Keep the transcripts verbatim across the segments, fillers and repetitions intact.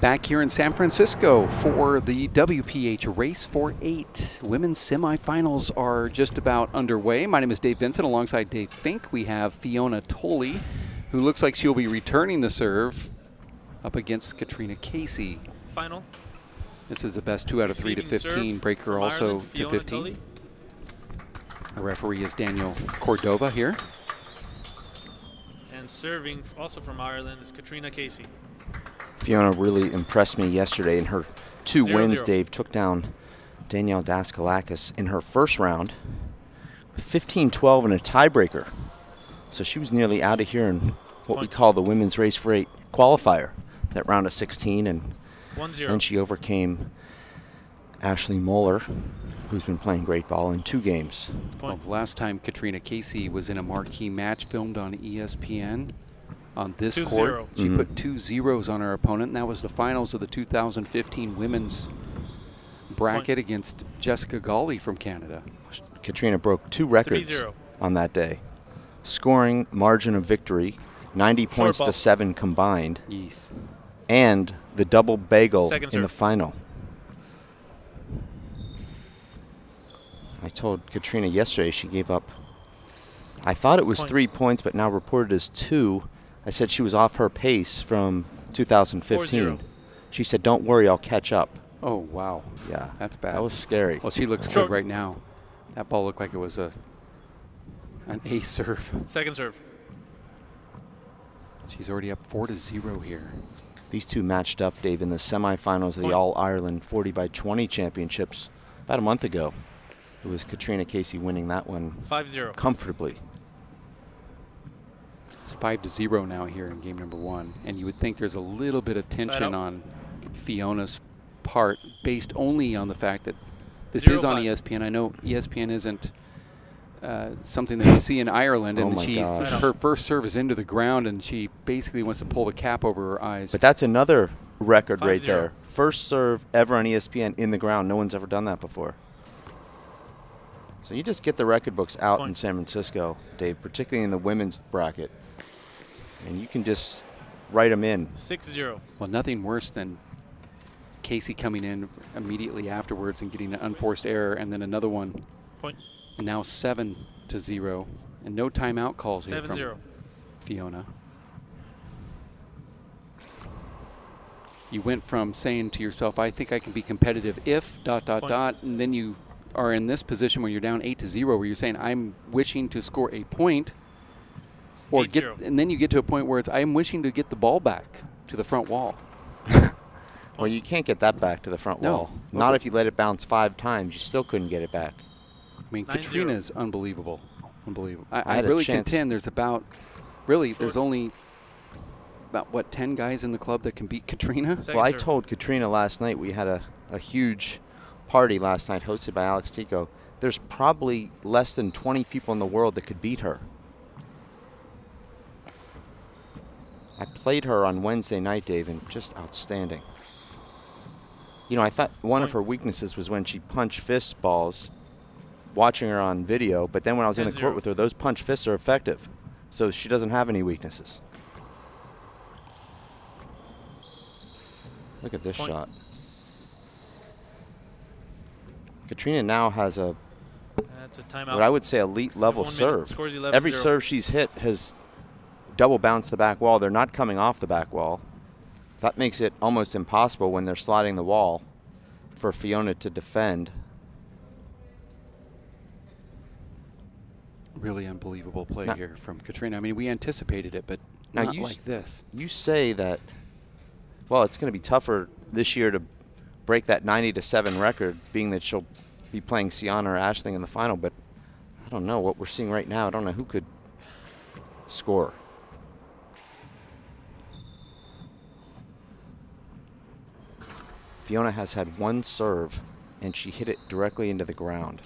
back here in San Francisco for the W P H Race for Eight. Women's semifinals are just about underway. My name is Dave Vincent. Alongside Dave Fink, we have Fiona Tully, who looks like she'll be returning the serve up against Catriona Casey. Final. This is the best two out of three to fifteen. Breaker also to fifteen. The referee is Daniel Cordova here. And serving also from Ireland is Catriona Casey. Fiona really impressed me yesterday in her two zero, wins, zero. Dave, took down Danielle Daskalakis in her first round, fifteen twelve in a tiebreaker. So she was nearly out of here in what One. we call the Women's Race for Eight qualifier, that round of sixteen. And One, zero. then she overcame Ashley Moeller, who's been playing great ball in two games. Well, last time Catriona Casey was in a marquee match filmed on E S P N. On this two court, zero. she mm-hmm. put two zeros on her opponent, and that was the finals of the two thousand fifteen women's bracket Point. against Jessica Gauley from Canada. Catriona broke two records on that day. Scoring margin of victory, ninety Short points ball. to seven combined, yes. and the double bagel Second in serve. the final. I told Catriona yesterday she gave up, I thought it was Point. three points, but now reported as two. I said she was off her pace from two thousand fifteen. She said, don't worry, I'll catch up. Oh, wow. Yeah. That's bad. That was scary. Well, she looks Short. good right now. That ball looked like it was a an ace serve. Second serve. She's already up four to zero here. These two matched up, Dave, in the semifinals of the All-Ireland forty by twenty championships about a month ago. It was Catriona Casey winning that one five zero comfortably. It's five to zero now here in game number one, and you would think there's a little bit of tension on Fiona's part, based only on the fact that this zero is on five. E S P N. I know E S P N isn't uh, something that we see in Ireland, and oh she her first serve is into the ground, and she basically wants to pull the cap over her eyes. But that's another record five right zero. there. First serve ever on E S P N in the ground. No one's ever done that before. So you just get the record books out Point. in San Francisco, Dave, particularly in the women's bracket. And you can just write them in. six zero. Well, nothing worse than Casey coming in immediately afterwards and getting an unforced error and then another one. Point. And now seven to zero. And no timeout calls here from zero. Fiona. You went from saying to yourself, I think I can be competitive if dot, dot, Point. dot, and then you are in this position where you're down eight to zero, where you're saying, I'm wishing to score a point. Or get, and then you get to a point where it's, I'm wishing to get the ball back to the front wall. Well, you can't get that back to the front no. wall. Not okay. if you let it bounce five times. You still couldn't get it back. I mean, Catriona is unbelievable. Unbelievable. I, I, I really contend there's about, really, Short. there's only about, what, ten guys in the club that can beat Catriona? Second well, I serve. told Catriona last night, we had a, a huge party last night hosted by Alex Tico. There's probably less than twenty people in the world that could beat her. I played her on Wednesday night, Dave, and just outstanding. You know, I thought one of her weaknesses was when she punched fist balls, watching her on video, but then when I was in the court with her, those punch fists are effective. So she doesn't have any weaknesses. Look at this Point. shot. Catriona now has a, That's a timeout. what I would say, elite level serve. Every zero. serve she's hit has double bounce the back wall. They're not coming off the back wall. That makes it almost impossible when they're sliding the wall for Fiona to defend. Really unbelievable play now, here from Catriona. I mean, we anticipated it, but now not you like this. You say that, well, it's going to be tougher this year to break that ninety to seven record, being that she'll be playing Sienna or Aisling in the final, but I don't know what we're seeing right now. I don't know who could score. Fiona has had one serve, and she hit it directly into the ground.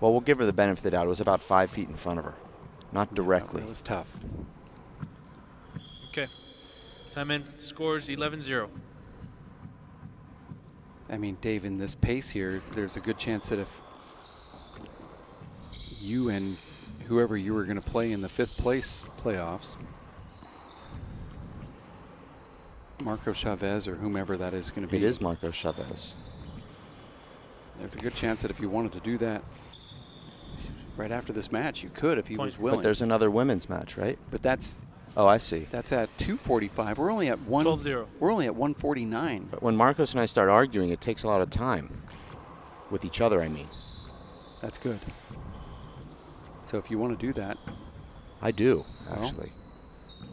Well, we'll give her the benefit of the doubt. It was about five feet in front of her, not directly. That was tough. Okay. Time in. Scores eleven zero. I mean, Dave, in this pace here, there's a good chance that if you and whoever you were going to play in the fifth place playoffs Marcos Chavez or whomever that is going to be. It is Marcos Chavez. There's a good chance that if you wanted to do that right after this match, you could if he was willing. But there's another women's match, right? But that's... Oh, I see. That's at two forty-five. We're only at one. twelve zero. We're only at one forty-nine. But when Marcos and I start arguing, it takes a lot of time. With each other, I mean. That's good. So if you want to do that. I do, actually. Well,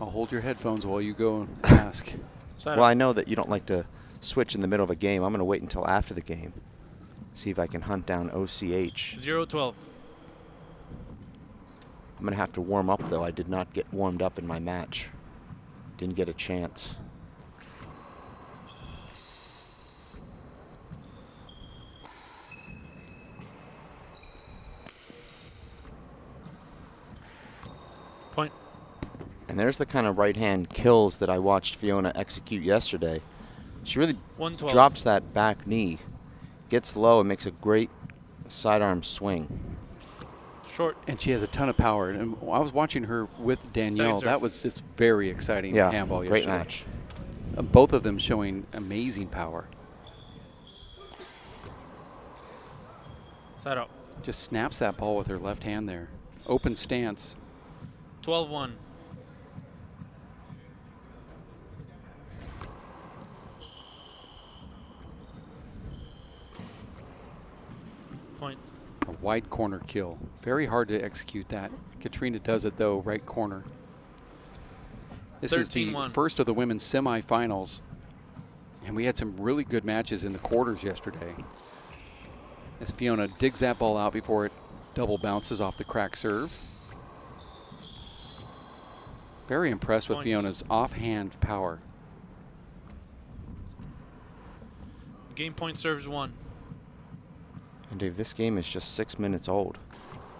I'll hold your headphones while you go and ask. Well, I know that you don't like to switch in the middle of a game. I'm going to wait until after the game. See if I can hunt down O C H. zero twelve. I'm going to have to warm up, though. I did not get warmed up in my match. Didn't get a chance. Point. And there's the kind of right-hand kills that I watched Fiona execute yesterday. She really drops that back knee, gets low, and makes a great sidearm swing. Short. And she has a ton of power. And I was watching her with Danielle. That was just very exciting. Yeah, handball great yesterday. Match. Uh, both of them showing amazing power. Side out. Just snaps that ball with her left hand there. Open stance. twelve one. Point. A wide corner kill. Very hard to execute that. Catriona does it, though, right corner. This is the first of the women's semifinals. And we had some really good matches in the quarters yesterday. As Fiona digs that ball out before it double bounces off the crack serve. Very impressed with Fiona's offhand power. Game point serves one. And Dave, this game is just six minutes old,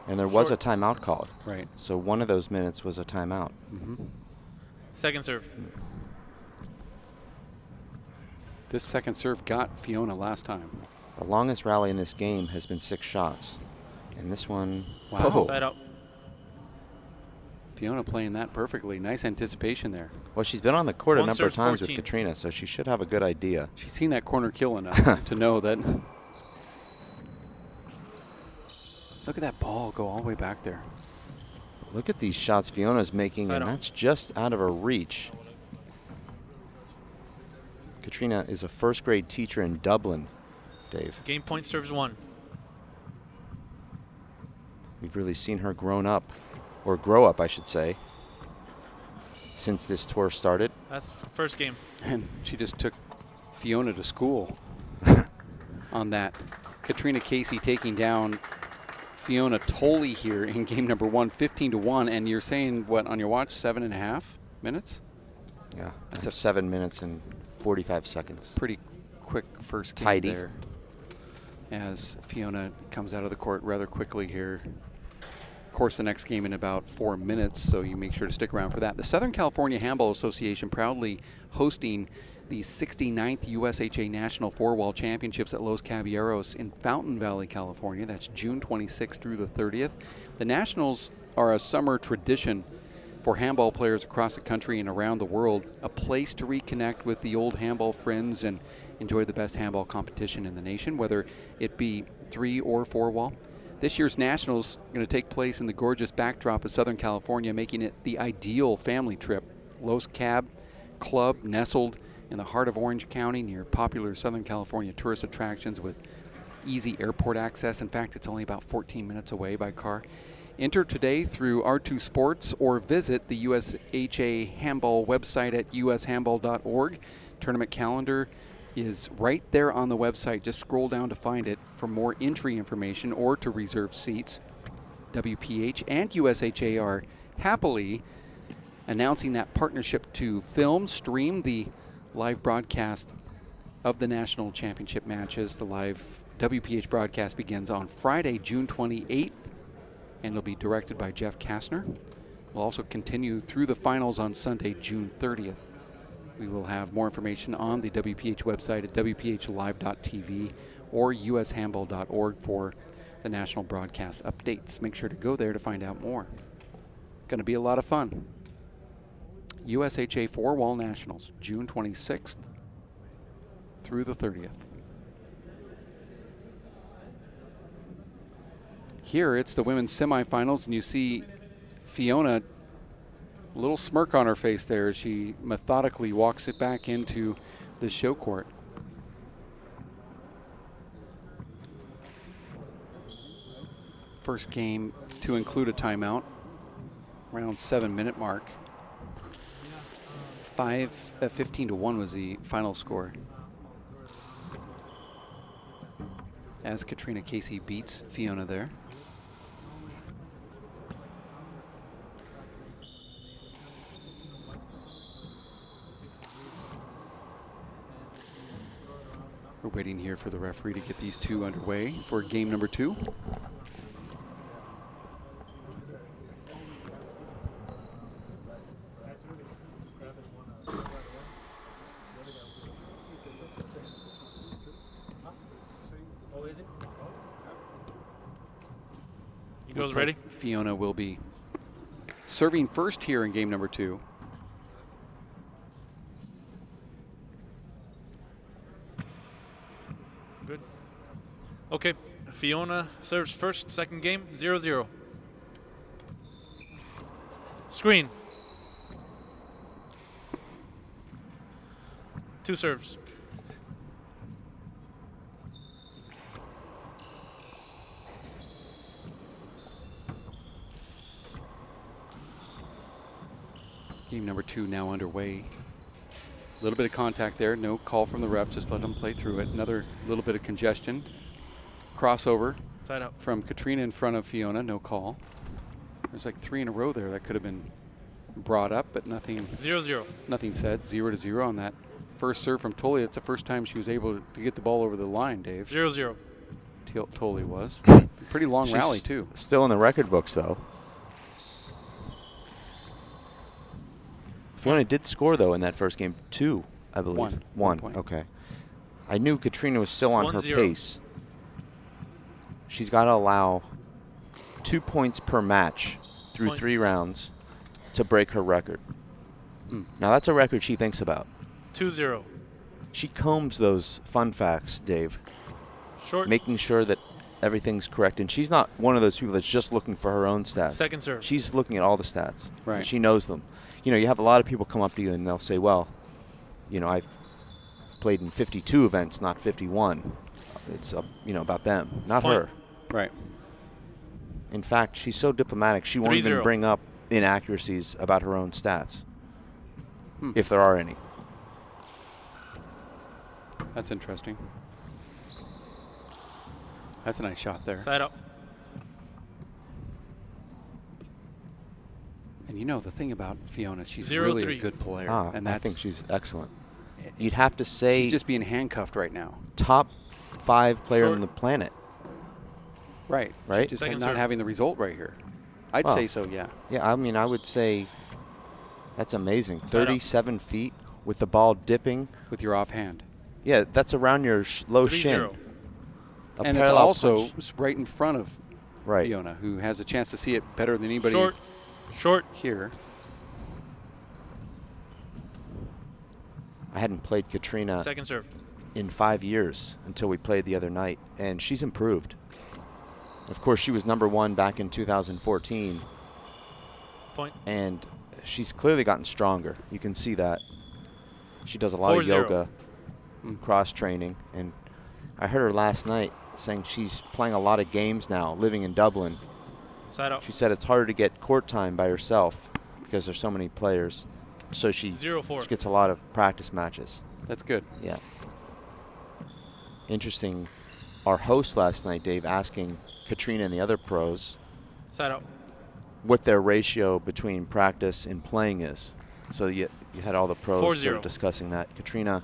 and there was Short. a timeout called. Right. So one of those minutes was a timeout. Mm-hmm. Second serve. This second serve got Fiona last time. The longest rally in this game has been six shots, and this one. Wow. Oh. Side out. Fiona playing that perfectly. Nice anticipation there. Well, she's been on the court one a number of times fourteen. With Catriona, so she should have a good idea. She's seen that corner kill enough to know that. Look at that ball go all the way back there. Look at these shots Fiona's making, and that's just out of her reach. Catriona is a first grade teacher in Dublin, Dave. Game point serves one. We've really seen her grown up, or grow up, I should say, since this tour started. That's first game. And she just took Fiona to school on that. Catriona Casey taking down Fiona Tully here in game number one, fifteen to one, and you're saying what on your watch, seven and a half minutes? Yeah, that's a seven minutes and forty-five seconds. Pretty quick first game Tidy. there. As Fiona comes out of the court rather quickly here. Of course, the next game in about four minutes, so you make sure to stick around for that. The Southern California Handball Association proudly hosting the sixty-ninth U S H A National Four-Wall Championships at Los Caballeros in Fountain Valley, California. That's June twenty-sixth through the thirtieth. The Nationals are a summer tradition for handball players across the country and around the world, a place to reconnect with the old handball friends and enjoy the best handball competition in the nation, whether it be three or four-wall. This year's Nationals are going to take place in the gorgeous backdrop of Southern California, making it the ideal family trip. Los Cab Club, nestled in the heart of Orange County, near popular Southern California tourist attractions with easy airport access. In fact, it's only about fourteen minutes away by car. Enter today through R two Sports or visit the U S H A Handball website at u s handball dot org. Tournament calendar is right there on the website. Just scroll down to find it. For more entry information or to reserve seats, W P H and U S H A are happily announcing that partnership to film, stream the live broadcast of the national championship matches. The live W P H broadcast begins on Friday, June twenty-eighth, and it'll be directed by Jeff Kastner. We'll also continue through the finals on Sunday, June thirtieth. We will have more information on the W P H website at W P H live dot T V or u s handball dot org for the national broadcast updates. Make sure to go there to find out more. Going to be a lot of fun. U S H A Four Wall Nationals, June twenty-sixth through the thirtieth. Here it's the women's semifinals, and you see Fiona, a little smirk on her face there as she methodically walks it back into the show court. First game to include a timeout, around seven minute mark. Five, uh, fifteen to one was the final score, as Catriona Casey beats Fiona there. We're waiting here for the referee to get these two underway for game number two. He goes ready. Fiona will be serving first here in game number two. Good. Okay, Fiona serves first, second game, zero zero. Screen. Two serves. Game number two now underway. A little bit of contact there. No call from the ref. Just let them play through it. Another little bit of congestion. Crossover Tied up. from Catriona in front of Fiona. No call. There's like three in a row there that could have been brought up, but nothing. Zero, zero. Nothing said. Zero to zero on that first serve from Tully. It's the first time she was able to get the ball over the line, Dave. Zero, zero. Tully was. Pretty long She's rally, too. Still in the record books, though. Fiona did score, though, in that first game. Two, I believe. One. One, One okay. I knew Catriona was still on One her zero. pace. She's got to allow two points per match through Point. three rounds to break her record. Mm. Now, that's a record she thinks about. two zero. She combs those fun facts, Dave, Short. making sure that everything's correct. And she's not one of those people that's just looking for her own stats. Second serve. She's looking at all the stats. Right. And she knows them. You know, you have a lot of people come up to you and they'll say, well, you know, I've played in fifty-two events, not fifty-one. It's, uh, you know, about them, not Point. her. Right. In fact, she's so diplomatic, she won't even bring up inaccuracies about her own stats, hmm. if there are any. That's interesting. That's a nice shot there. Side up. And you know the thing about Fiona, she's Zero really three. a good player. Ah, and that's I think she's excellent. You'd have to say she's just being handcuffed right now. Top five player Short. on the planet. Right. Right. She's just Second not serve. having the result right here. I'd well, say so, yeah. Yeah, I mean, I would say that's amazing. thirty-seven feet with the ball dipping. With your offhand. Yeah, that's around your sh low three shin. Zero. And it's also punch. right in front of right. Fiona, who has a chance to see it better than anybody. Short. Short here. I hadn't played Catriona Second serve. in five years until we played the other night, and she's improved. Of course, she was number one back in two thousand fourteen. Point. And she's clearly gotten stronger. You can see that. She does a lot Four of yoga, zero. and cross training, and I heard her last night saying she's playing a lot of games now, living in Dublin. Side up. She said it's harder to get court time by herself because there's so many players. So she, Zero four. she gets a lot of practice matches. That's good. Yeah. Interesting. Our host last night, Dave, asking Catriona and the other pros Side up. what their ratio between practice and playing is. So you, you had all the pros four, sort of discussing that. Catriona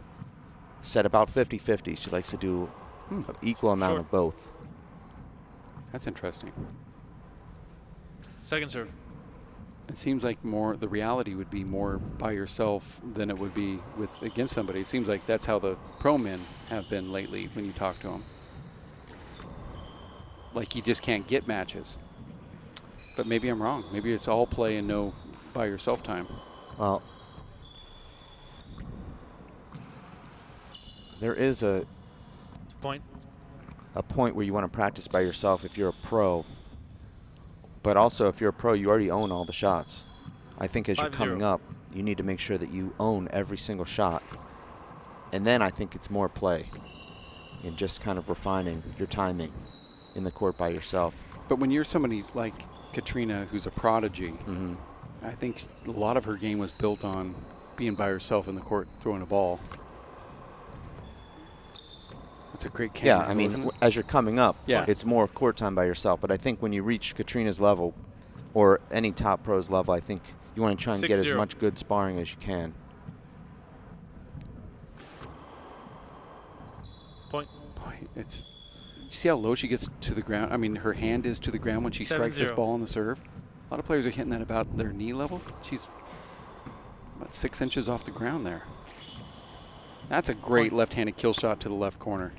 said about fifty fifty. She likes to do hmm. an equal amount Short. of both. That's interesting. Second serve. It seems like more the reality would be more by yourself than it would be with against somebody. It seems like that's how the pro men have been lately when you talk to them. Like you just can't get matches. But maybe I'm wrong. Maybe it's all play and no by yourself time. Well, there is a point a point where you want to practice by yourself if you're a pro. But also, if you're a pro, you already own all the shots. I think as Five you're coming zero. up, you need to make sure that you own every single shot. And then I think it's more play and just kind of refining your timing in the court by yourself. But when you're somebody like Catriona, who's a prodigy, mm-hmm. I think a lot of her game was built on being by herself in the court, throwing a ball. That's a great camera. Yeah, I mean, as you're coming up, yeah. it's more court time by yourself. But I think when you reach Catriona's level or any top pro's level, I think you want to try and Six get zero. as much good sparring as you can. Point. Boy, it's, you see how low she gets to the ground? I mean, her hand is to the ground when she Seven strikes zero. this ball on the serve. A lot of players are hitting that about their knee level. She's about six inches off the ground there. That's a great left-handed kill shot to the left corner.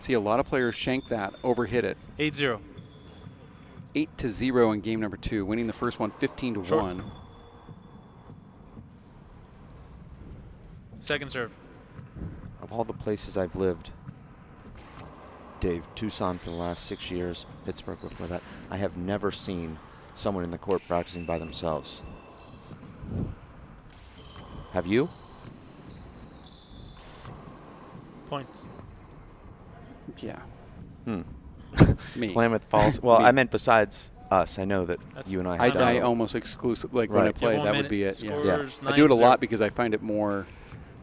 See, a lot of players shank that, overhit it. eight zero. eight to zero in game number two, winning the first one fifteen to one. Second serve. Of all the places I've lived, Dave, Tucson for the last six years, Pittsburgh before that, I have never seen someone in the court practicing by themselves. Have you? Points. Yeah. Hmm. Me. Klamath Falls. Well, Me. I meant besides us. I know that That's you and I have I, done. I almost exclusively, like right. when I play, yeah, that minute, would be it. Yeah. yeah. I do it a lot because I find it more,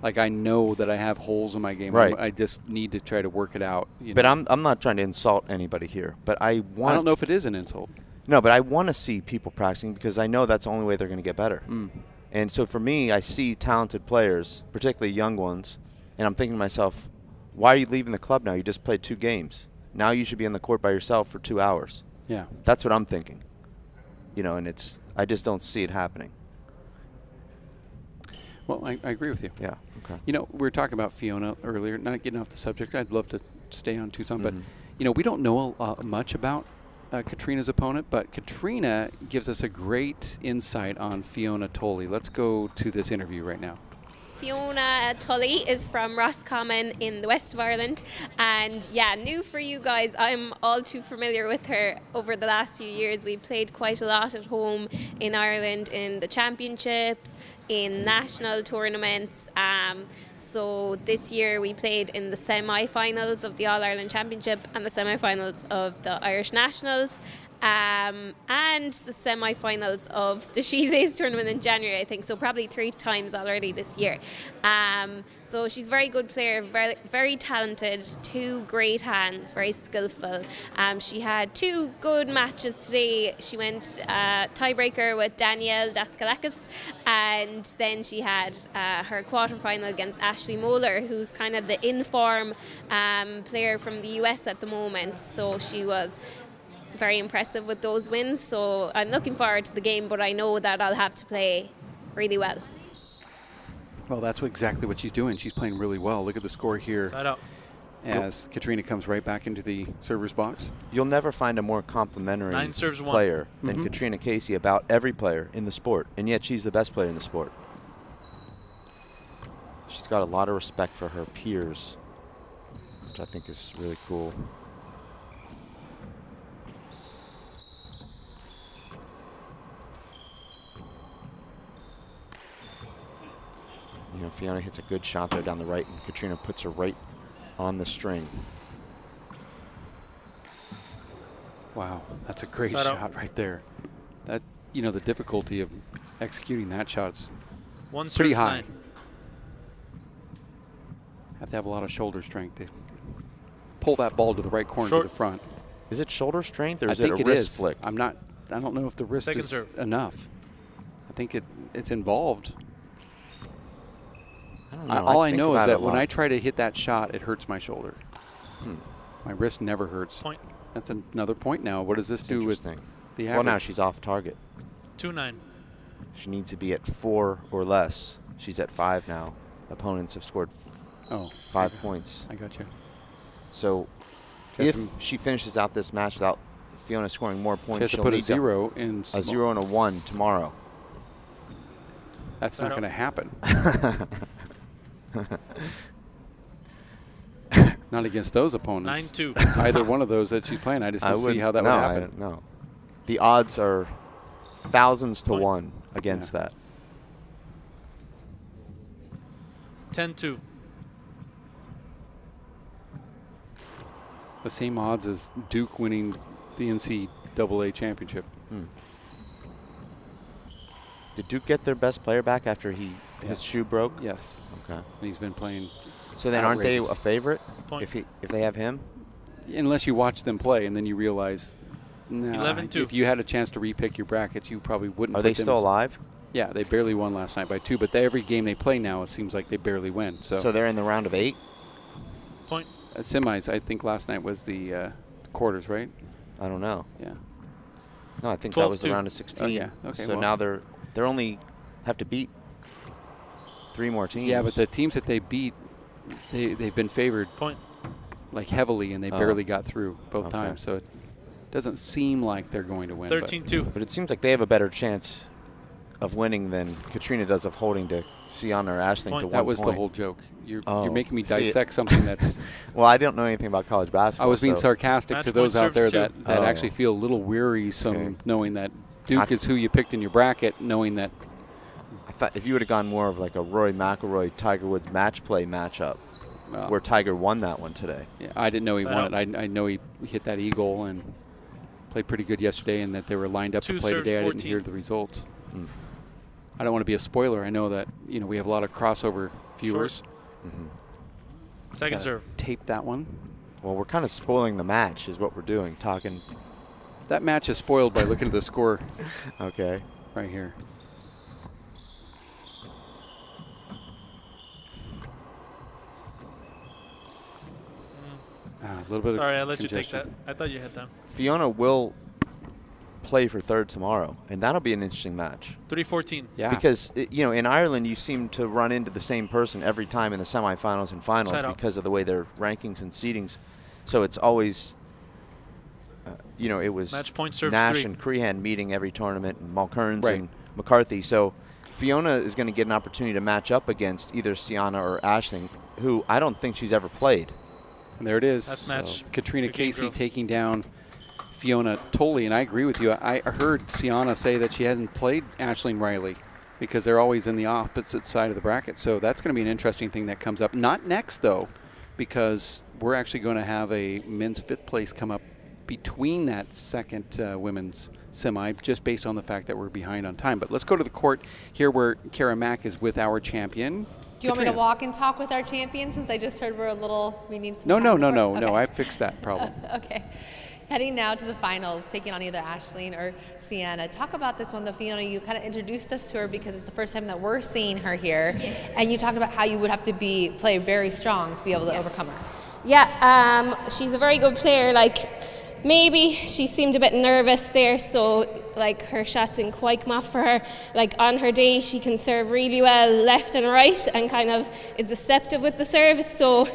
like I know that I have holes in my game. Right. I just need to try to work it out. You but know? I'm, I'm not trying to insult anybody here. But I want. I don't know if it is an insult. No, but I want to see people practicing because I know that's the only way they're going to get better. Mm. And so for me, I see talented players, particularly young ones, and I'm thinking to myself, why are you leaving the club now? You just played two games. Now you should be on the court by yourself for two hours. Yeah. That's what I'm thinking. You know, and it's I just don't see it happening. Well, I, I agree with you. Yeah. Okay. You know, we were talking about Fiona earlier, not getting off the subject. I'd love to stay on Tucson, mm-hmm. but, you know, we don't know uh, much about uh, Catriona's opponent, but Catriona gives us a great insight on Fiona Tully. Let's go to this interview right now. Fiona Tully is from Roscommon in the west of Ireland, and yeah, new for you guys. I'm all too familiar with her over the last few years. We played quite a lot at home in Ireland in the championships, in national tournaments. Um, so this year we played in the semi-finals of the All-Ireland Championship and the semi-finals of the Irish Nationals. Um, and the semi-finals of the Sheezies tournament in January, I think, so probably three times already this year. Um, so she's a very good player, very, very talented, two great hands, very skillful. Um, she had two good matches today. She went uh, tiebreaker with Danielle Daskalakis, and then she had uh, her quarterfinal against Ashley Moeller, who's kind of the in-form um, player from the U S at the moment. So she was very impressive with those wins, so I'm looking forward to the game, but I know that I'll have to play really well. Well, that's what exactly what she's doing. She's playing really well. Look at the score here Side up. as oh. Catriona comes right back into the server's box. You'll never find a more complimentary Nine serves player one. than mm-hmm. Catriona Casey about every player in the sport, and yet she's the best player in the sport. She's got a lot of respect for her peers, which I think is really cool. You know, Fiona hits a good shot there down the right, and Catriona puts her right on the string. Wow, that's a great shot, shot right there. That, you know, the difficulty of executing that shot's One pretty high. Nine. Have to have a lot of shoulder strength to pull that ball to the right corner Short. to the front. Is it shoulder strength or is I it think a it wrist is. flick? I'm not. I don't know if the wrist Second is serve. enough. I think it it's involved. I I, all I, I know is that when I try to hit that shot, it hurts my shoulder. Hmm. My wrist never hurts. Point. That's an another point now. What does this That's do with the average? Well, now she's off target. two nine. She needs to be at four or less. She's at five now. Opponents have scored oh, five I points. I got you. So Just if she finishes out this match without Fiona scoring more points, she has she'll to put a zero, a, in a zero and a one tomorrow. That's I not going to happen. Not against those opponents. nine two. Either one of those that she's playing. I just don't I see would, how that no, would happen. I, no, the odds are thousands to one against yeah. that. ten two. The same odds as Duke winning the N C double A championship. Hmm. Did Duke get their best player back after he yeah. his shoe broke? Yes. Okay. And he's been playing. So then aren't they a favorite Point. if he if they have him? Unless you watch them play and then you realize, nah, if you had a chance to repick your brackets, you probably wouldn't. Are they still alive? Yeah, they barely won last night by two, but they, every game they play now, it seems like they barely win. So, so they're in the round of eight? Point. Uh, semis, I think last night was the uh, quarters, right? I don't know. Yeah. No, I think that was the round of sixteen. Okay. Okay, so well. now they're they're only have to beat three more teams. Yeah, but the teams that they beat, They, they've been favored Point. like heavily, and they oh. barely got through both okay. times. So it doesn't seem like they're going to win. thirteen two. But, but it seems like they have a better chance of winning than Catriona does of holding to Sienna or Aisling point. to one That was point. the whole joke. You're, oh. you're making me dissect something that's... Well, I don't know anything about college basketball. I was being so. sarcastic Match to those out there two. that, that oh. actually feel a little wearisome okay. knowing that Duke I is who you picked in your bracket, knowing that... I thought if you would have gone more of like a Rory McIlroy, Tiger Woods match play matchup, well, where Tiger won that one today. Yeah, I didn't know he so won it. I, I know he hit that eagle and played pretty good yesterday, and that they were lined up to play today. fourteen. I didn't hear the results. Mm. I don't want to be a spoiler. I know that you know we have a lot of crossover viewers. Mm-hmm. Second serve. Tape that one. Well, we're kind of spoiling the match, is what we're doing. Talking. That match is spoiled by looking at the score. Okay. Right here. A little bit Sorry, of I let congestion. you take that. I thought you had time. Fiona will play for third tomorrow, and that'll be an interesting match. three fourteen. Yeah. Because, it, you know, in Ireland, you seem to run into the same person every time in the semifinals and finals Side because out. of the way their rankings and seedings. So it's always, uh, you know, it was match point, serve Nash three. and Crehan meeting every tournament, and Mulkerns right. and McCarthy. So Fiona is going to get an opportunity to match up against either Sienna or Aisling, who I don't think she's ever played. And there it is. That's match. So Catriona Casey girls. taking down Fiona Tully. And I agree with you. I, I heard Sienna say that she hadn't played Aisling Riley because they're always in the opposite side of the bracket. So that's going to be an interesting thing that comes up. Not next, though, because we're actually going to have a men's fifth place come up between that second uh, women's semi, just based on the fact that we're behind on time. But let's go to the court here where Kara Mack is with our champion. Do you Catriona. want me to walk and talk with our champion since I just heard we're a little, we need some No, no, no, no, okay. no, I fixed that problem. Okay. Heading now to the finals, taking on either Aisling or Sienna. Talk about this one, though, Fiona. You kind of introduced us to her because it's the first time that we're seeing her here. Yes. And you talked about how you would have to be play very strong to be able to yeah. overcome her. Yeah, um, she's a very good player. Like, maybe she seemed a bit nervous there, so like her shots in quite off for her. Like on her day, she can serve really well left and right, and kind of is deceptive with the serves. So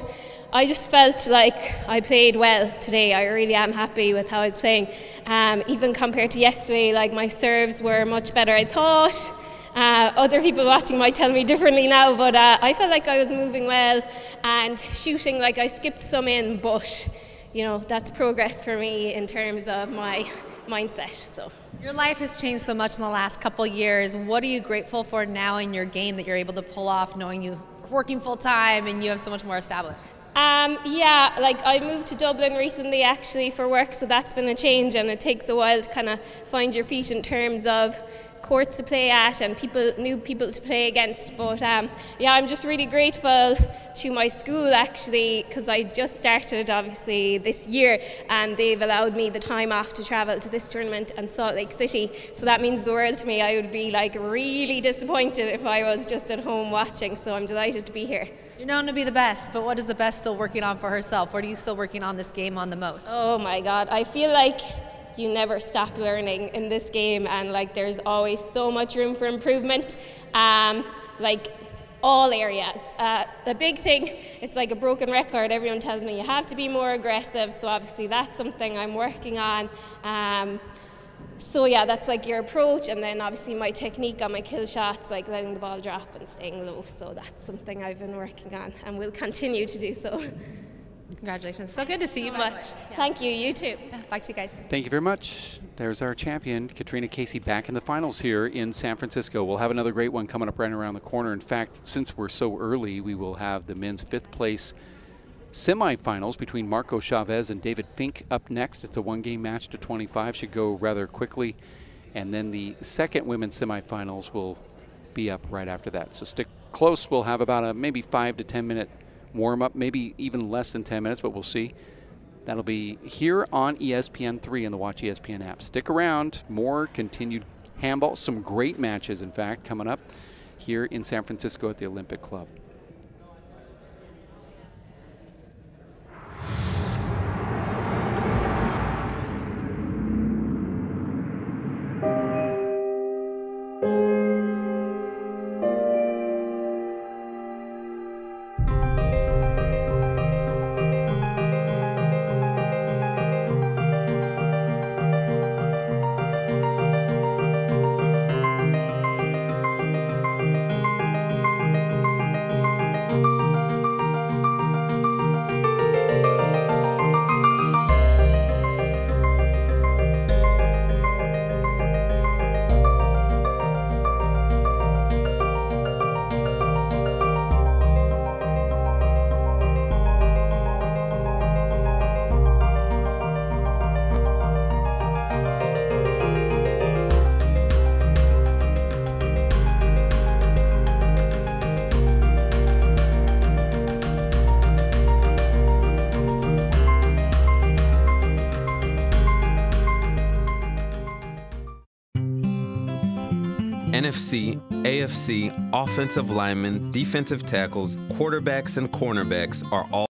I just felt like I played well today. I really am happy with how I was playing. Um, even compared to yesterday, like my serves were much better, I thought. Uh, other people watching might tell me differently now, but uh, I felt like I was moving well and shooting. Like I skipped some in, but you know, that's progress for me in terms of my mindset. So your life has changed so much in the last couple of years. What are you grateful for now in your game that you're able to pull off, knowing you're working full time and you have so much more established? Um, yeah, like I moved to Dublin recently actually for work, so that's been a change, and it takes a while to kind of find your feet in terms of courts to play at and people, new people to play against. But um, yeah, I'm just really grateful to my school actually, because I just started obviously this year, and they've allowed me the time off to travel to this tournament and Salt Lake City. So that means the world to me. I would be like really disappointed if I was just at home watching. So I'm delighted to be here. You're known to be the best, but what is the best still working on for herself? What are you still working on this game on the most? Oh my God, I feel like you never stop learning in this game, and like there's always so much room for improvement, um, like all areas. Uh, the big thing, it's like a broken record, everyone tells me you have to be more aggressive, so obviously that's something I'm working on. Um, so yeah, that's like your approach, and then obviously my technique on my kill shots, like letting the ball drop and staying low, so that's something I've been working on and will continue to do so. Congratulations. So good to see you much. Yeah. Thank you. You too. Yeah, back to you guys. Thank you very much. There's our champion, Catriona Casey, back in the finals here in San Francisco. We'll have another great one coming up right around the corner. In fact, since we're so early, we will have the men's fifth place semifinals between Marcos Chavez and David Fink up next. It's a one-game match to twenty-five. Should go rather quickly. And then the second women's semifinals will be up right after that. So stick close. We'll have about a maybe five to ten minute warm-up, maybe even less than ten minutes, but we'll see. That'll be here on E S P N three and the Watch E S P N app. Stick around. More continued handball. Some great matches, in fact, coming up here in San Francisco at the Olympic Club. N F C, A F C, offensive linemen, defensive tackles, quarterbacks, and cornerbacks are all